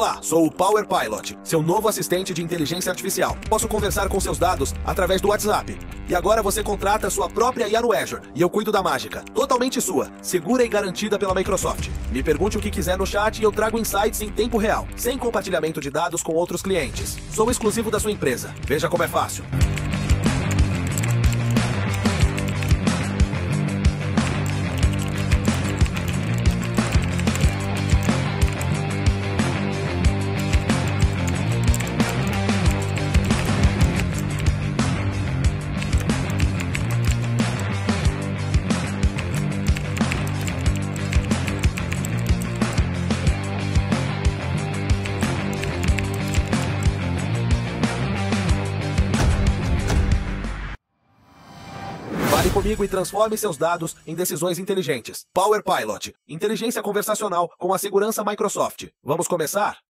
Olá, sou o Power Pilot, seu novo assistente de inteligência artificial. Posso conversar com seus dados através do WhatsApp. E agora você contrata sua própria IA no Azure, e eu cuido da mágica, totalmente sua, segura e garantida pela Microsoft. Me pergunte o que quiser no chat e eu trago insights em tempo real, sem compartilhamento de dados com outros clientes. Sou exclusivo da sua empresa, veja como é fácil. Fale comigo e transforme seus dados em decisões inteligentes. Power Pilot, inteligência conversacional com a segurança Microsoft. Vamos começar?